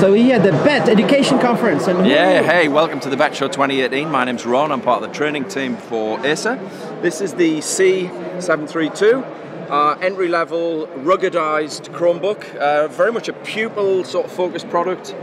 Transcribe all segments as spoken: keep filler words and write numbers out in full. So we're here at the BETT Education Conference. And yeah, hey, welcome to the BETT Show twenty eighteen. My name's Ron, I'm part of the training team for Acer. This is the C seven thirty-two, uh, entry-level, ruggedized Chromebook. Uh, very much a pupil sort of focused product.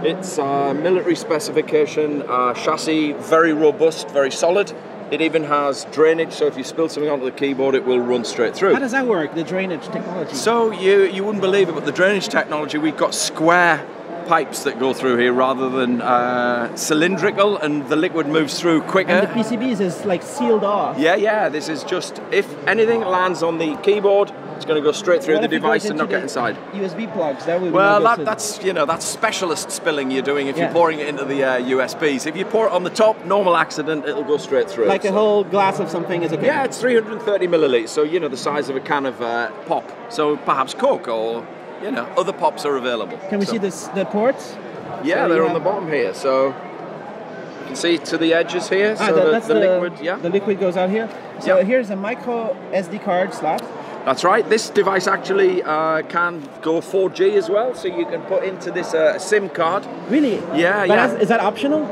It's uh, military specification, uh, chassis, very robust, very solid. It even has drainage, so if you spill something onto the keyboard, it will run straight through. How does that work, the drainage technology? So you, you wouldn't believe it, but the drainage technology, we've got square pipes that go through here rather than uh, cylindrical, and the liquid moves through quicker. And the P C Bs is like sealed off. Yeah, yeah, this is just, if anything lands on the keyboard, it's going to go straight through what the device and not get inside. U S B plugs, that would. Well, that, that's you know that's specialist spilling you're doing if yeah. you're pouring it into the uh, U S Bs. If you pour it on the top, normal accident, it'll go straight through. Like so. A whole glass of something is a. Okay. Yeah, it's three hundred thirty milliliters, so you know the size of a can of uh, pop. So perhaps Coke or you know other pops are available. Can we so. see this, the ports? Yeah, so they're on the bottom here. So. You can see to the edges here. Ah, so that, the, that's the, the liquid. Yeah. The liquid goes out here. So yep. here's a micro S D card slot. That's right. This device actually uh, can go four G as well, so you can put into this uh, SIM card. Really? Yeah, but yeah. Has, is that optional?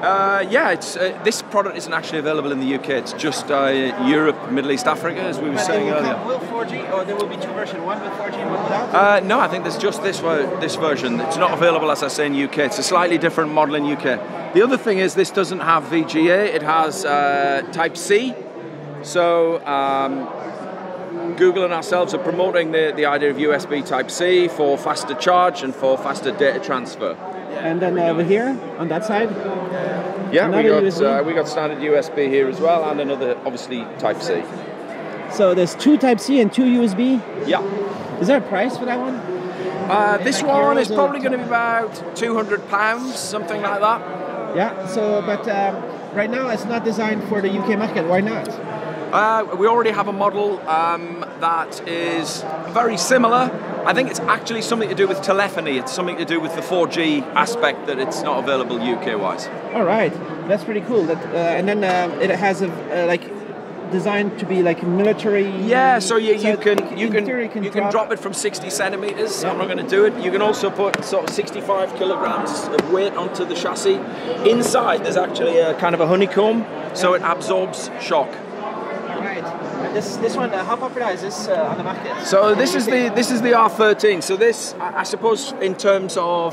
Uh, yeah, it's, uh, this product isn't actually available in the U K. It's just uh, Europe, Middle East, Africa, as we were but saying earlier. Will four G, or there will be two versions, one with four G and one without? Uh, no, I think there's just this, this version. It's not available, as I say, in U K. It's a slightly different model in U K. The other thing is this doesn't have V G A. It has uh, Type C, so... Um, Google and ourselves are promoting the, the idea of U S B Type C for faster charge and for faster data transfer. And then over here, on that side? Yeah, we got, uh, we got standard U S B here as well, and another, obviously, Type C. So there's two Type C and two U S B? Yeah. Is there a price for that one? Uh, this one is probably going to be about two hundred pounds, something like that. Yeah, so, but um, right now it's not designed for the U K market. Why not? Uh, we already have a model um, that is very similar. I think it's actually something to do with telephony. It's something to do with the four G aspect that it's not available U K-wise. All right, that's pretty cool. That, uh, and then uh, it has a uh, like designed to be like military. Yeah, so you, so you can you can, can you drop. can drop it from sixty centimeters. Yeah. I'm not going to do it. You can also put sort of sixty-five kilograms of weight onto the chassis. Inside, there's actually a kind of a honeycomb, so it absorbs shock. This, this one, uh, how popular is this uh, on the market? So this is the, this is the R thirteen. So this, I, I suppose in terms of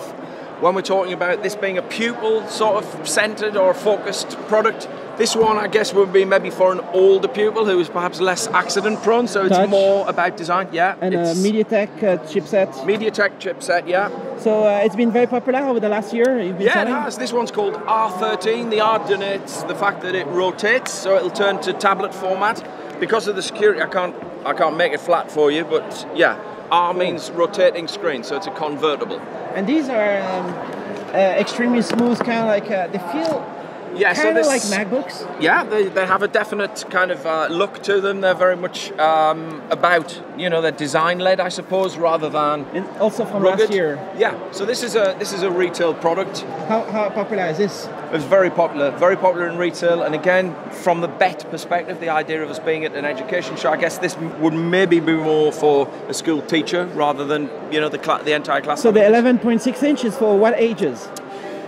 when we're talking about this being a pupil sort of centered or focused product, this one I guess would be maybe for an older pupil who is perhaps less accident prone. So it's Touch. more about design, yeah. And it's a MediaTek uh, chipset. MediaTek chipset, yeah. So uh, it's been very popular over the last year. You've been yeah, selling? It has. This one's called R thirteen. The R denotes the fact that it rotates, so it'll turn to tablet format. Because of the security, I can't, I can't make it flat for you, but yeah, R means rotating screen, so it's a convertible. And these are um, uh, extremely smooth, kind of like, uh, they feel yeah, kind of so like MacBooks. Yeah, they, they have a definite kind of uh, look to them. They're very much um, about, you know, they're design-led, I suppose, rather than and also from rugged. last year. Yeah, so this is a, this is a retail product. How, how popular is this? It's very popular, very popular in retail, and again, from the BETT perspective, the idea of us being at an education show, I guess this would maybe be more for a school teacher rather than you know the, the entire class. So the eleven point six inch is for what ages?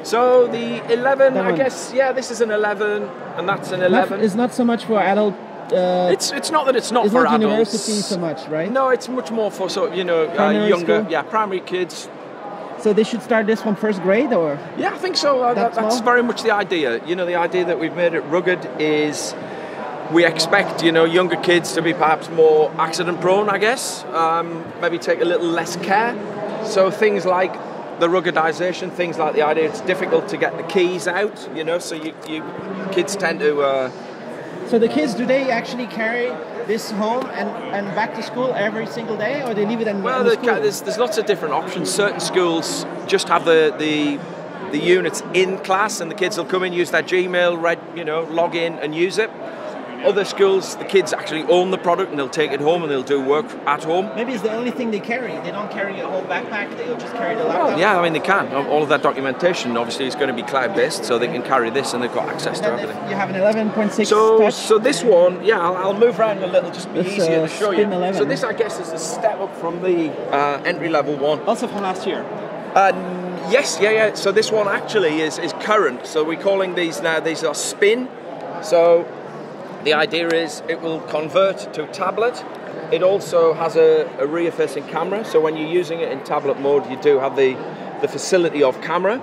So the eleven, that I one. guess, yeah, this is an eleven, and that's an eleven. Not, it's not so much for adult. Uh, it's it's not that it's not it's for not adults. University so much, right? No, it's much more for sort of, you know uh, younger, school? yeah, primary kids. So they should start this from first grade, or? Yeah, I think so. That, that's that's very much the idea. You know, the idea that we've made it rugged is we expect, you know, younger kids to be perhaps more accident prone, I guess. Um, maybe take a little less care. So things like the ruggedization, things like the idea it's difficult to get the keys out, you know, so you, you kids tend to... Uh, So the kids, do they actually carry this home and, and back to school every single day, or they leave it in, well, in the school? Well, there's, there's lots of different options. Certain schools just have the, the, the units in class, and the kids will come in, use their Gmail, read, you know, log in and use it. Other schools, the kids actually own the product and they'll take it home and they'll do work at home. Maybe it's the only thing they carry. They don't carry a whole backpack, they'll just carry the laptop. Well, yeah, I mean they can. All of that documentation obviously is going to be cloud-based, so they can carry this and they've got access to everything. You have an eleven point six so, touch. So this one, yeah, I'll, I'll move around a little just to be it's easier to show you. eleven. So this I guess is a step up from the uh, entry-level one. Also from last year? Uh, Yes, yeah, yeah. So this one actually is, is current. So we're calling these now, these are SPIN. So the idea is it will convert to tablet. It also has a, a rear-facing camera. So when you're using it in tablet mode, you do have the, the facility of camera.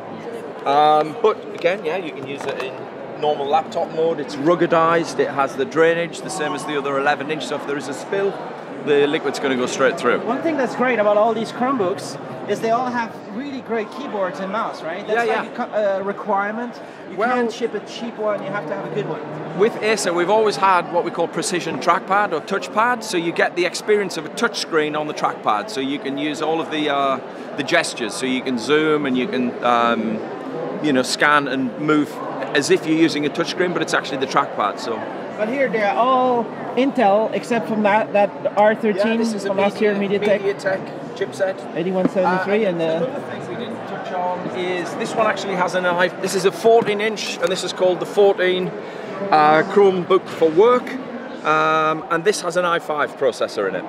Um, but again, yeah, you can use it in normal laptop mode. It's ruggedized. It has the drainage, the same as the other eleven inch. So if there is a spill, the liquid's going to go straight through. One thing that's great about all these Chromebooks is they all have really great keyboards and mouse, right? That's yeah, like yeah. a uh, requirement. You well, can't ship a cheap one, you have to have a good one. With Acer, we've always had what we call precision trackpad or touchpad, so you get the experience of a touch screen on the trackpad, so you can use all of the, uh, the gestures, so you can zoom and you can um, you know, scan and move as if you're using a touch screen, but it's actually the trackpad. So. But here they're all Intel, except from that, that R thirteen yeah, this is from last year, MediaTek. MediaTek. Chipset eighty one seventy three, uh, and, and uh, another thing we didn't touch on is this one actually has an i. This is a fourteen inch, and this is called the fourteen uh, Chromebook for work, um, and this has an i five processor in it.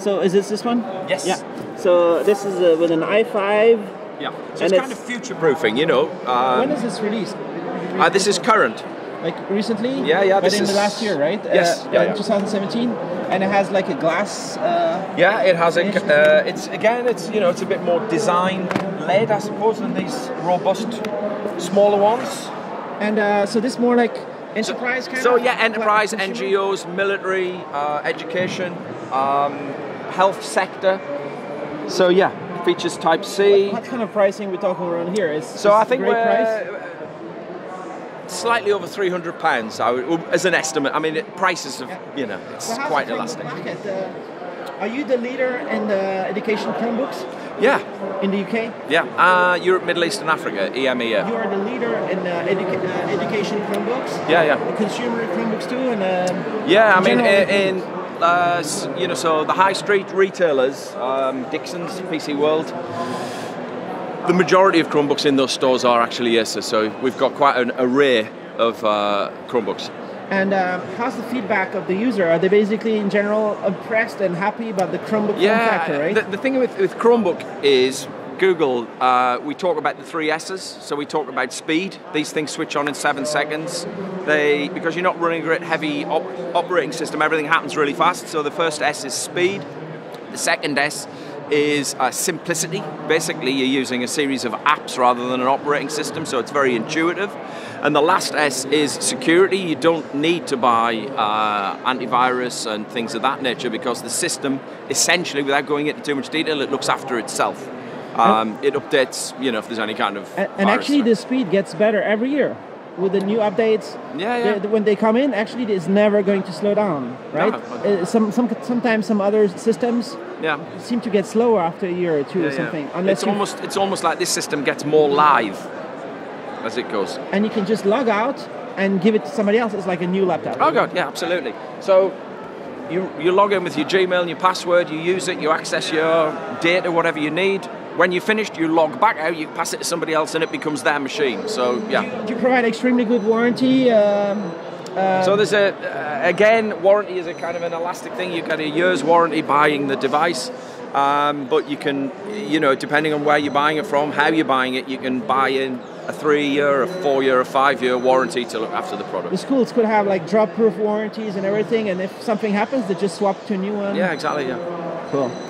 So is this this one? Yes. Yeah. So this is uh, with an i five. Yeah. So it's kind it's, of future proofing, you know. Um, when is this released? Uh, this is current. Like recently? Yeah, yeah. But this in is the last year, right? Yes. Uh, yeah, yeah. two thousand seventeen, and it has like a glass. Uh, yeah, it has a. Uh, it's again, it's you know, it's a bit more design led, I suppose, than these robust, smaller ones. And uh, so this more like enterprise. So, kind so of yeah, enterprise, N G Os, military, uh, education, um, health sector. So yeah, features Type C. What, what kind of pricing we're talking around here? Is so is I think a great we're. Price? Slightly over three hundred pounds as an estimate. I mean, it, prices have, you know, it's well, quite elastic. Market, uh, are you the leader in the education Chromebooks? Yeah. In the U K? Yeah. Uh, Europe, Middle East and Africa, E M E A. You are the leader in uh, educa uh, education Chromebooks? Yeah, yeah. The consumer Chromebooks too? And, um, yeah, I mean, in, in uh, you know, so the high street retailers, um, Dixon's, P C World, the majority of Chromebooks in those stores are actually Acer, so we've got quite an array of uh, Chromebooks. And uh, how's the feedback of the user? Are they basically, in general, impressed and happy about the Chromebook yeah, form factor, right? The, the thing with, with Chromebook is Google, uh, we talk about the three S's, so we talk about speed. These things switch on in seven seconds. They, because you're not running a great heavy op operating system, everything happens really fast, so the first S is speed, the second S is uh, simplicity. Basically, you're using a series of apps rather than an operating system, so it's very intuitive. And the last S is security. You don't need to buy uh, antivirus and things of that nature because the system, essentially, without going into too much detail, it looks after itself. Um, it updates, you know, if there's any kind of virus. And actually, the speed gets better every year. With the new updates, yeah, yeah. They, when they come in, actually it's never going to slow down, right? No. Uh, some, some, sometimes some other systems yeah. seem to get slower after a year or two yeah, or something. Yeah. Unless it's almost, it's almost like this system gets more live as it goes. And you can just log out and give it to somebody else. It's like a new laptop. Oh God, yeah, absolutely. So you, you log in with your Gmail and your password, you use it, you access your data, whatever you need. When you're finished, you log back out, you pass it to somebody else, and it becomes their machine. So, yeah. Do you provide extremely good warranty? Um, um, so there's a, uh, again, warranty is a kind of an elastic thing. You get a year's warranty buying the device, um, but you can, you know, depending on where you're buying it from, how you're buying it, you can buy in a three-year, a four-year, a five-year warranty to look after the product. The schools could have like drop-proof warranties and everything, and if something happens, they just swap to a new one. Yeah, exactly, yeah. Cool.